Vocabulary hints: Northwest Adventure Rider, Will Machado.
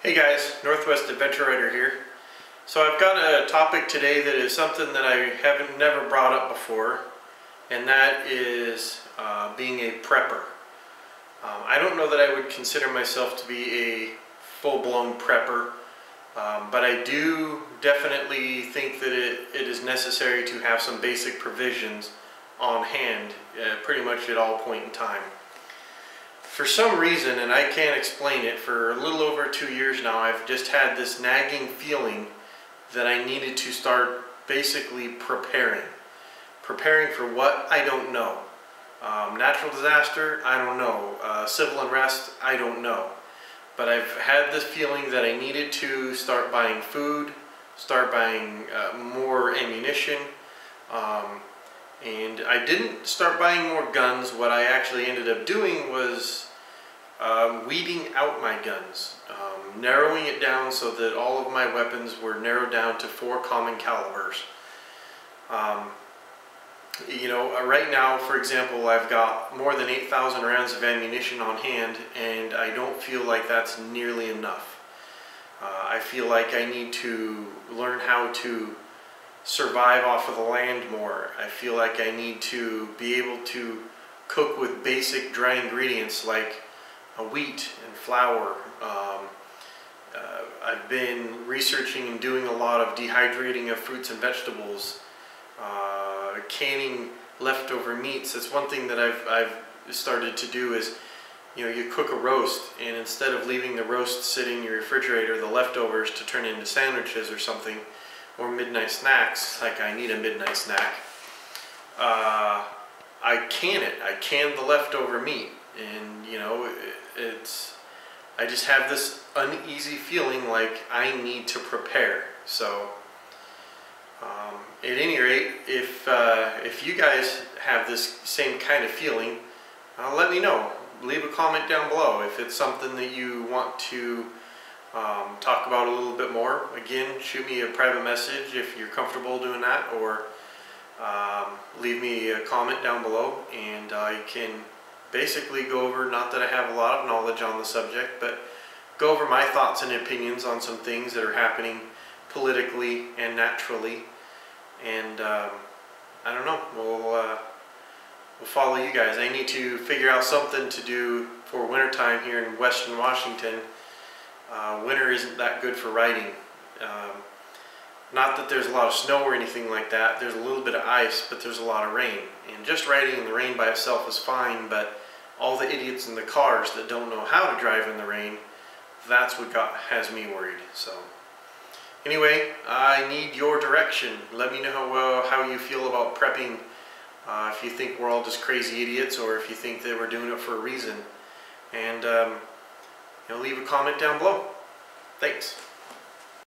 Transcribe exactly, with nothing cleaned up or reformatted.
Hey guys, Northwest Adventure Rider here. So I've got a topic today that is something that I haven't never brought up before, and that is uh, being a prepper. Um, I don't know that I would consider myself to be a full-blown prepper, um, but I do definitely think that it, it is necessary to have some basic provisions on hand uh, pretty much at all point in time. For some reason, and I can't explain it, for a little over two years now, I've just had this nagging feeling that I needed to start basically preparing. Preparing for what? I don't know. Um, natural disaster? I don't know. Uh, civil unrest? I don't know. But I've had this feeling that I needed to start buying food, start buying uh, more ammunition, um, and I didn't start buying more guns. What I actually ended up doing was Um, weeding out my guns, um, narrowing it down so that all of my weapons were narrowed down to four common calibers. Um, you know, right now, for example, I've got more than eight thousand rounds of ammunition on hand, and I don't feel like that's nearly enough. Uh, I feel like I need to learn how to survive off of the land more. I feel like I need to be able to cook with basic dry ingredients like wheat and flour. Um, uh, I've been researching and doing a lot of dehydrating of fruits and vegetables, uh, canning leftover meats. That's one thing that I've, I've started to do is, you know, you cook a roast, and instead of leaving the roast sitting in your refrigerator, the leftovers to turn into sandwiches or something, or midnight snacks, like I need a midnight snack, uh, I can it. I can the leftover meat. And, you know, it's, I just have this uneasy feeling like I need to prepare. So, um, at any rate, if, uh, if you guys have this same kind of feeling, uh, let me know. Leave a comment down below if it's something that you want to um, talk about a little bit more. Again, shoot me a private message if you're comfortable doing that, or um, leave me a comment down below, and I can basically go over, not that I have a lot of knowledge on the subject, but go over my thoughts and opinions on some things that are happening politically and naturally. And um, I don't know, we'll, uh, we'll follow you guys. I need to figure out something to do for wintertime here in Western Washington. Uh, winter isn't that good for riding. Um, not that there's a lot of snow or anything like that. There's a little bit of ice, but there's a lot of rain. And just riding in the rain by itself is fine, but all the idiots in the cars that don't know how to drive in the rain, that's what got, has me worried. So, anyway, I need your direction. Let me know how, uh, how you feel about prepping. Uh, if you think we're all just crazy idiots, or if you think that we're doing it for a reason. And um, you know, leave a comment down below. Thanks.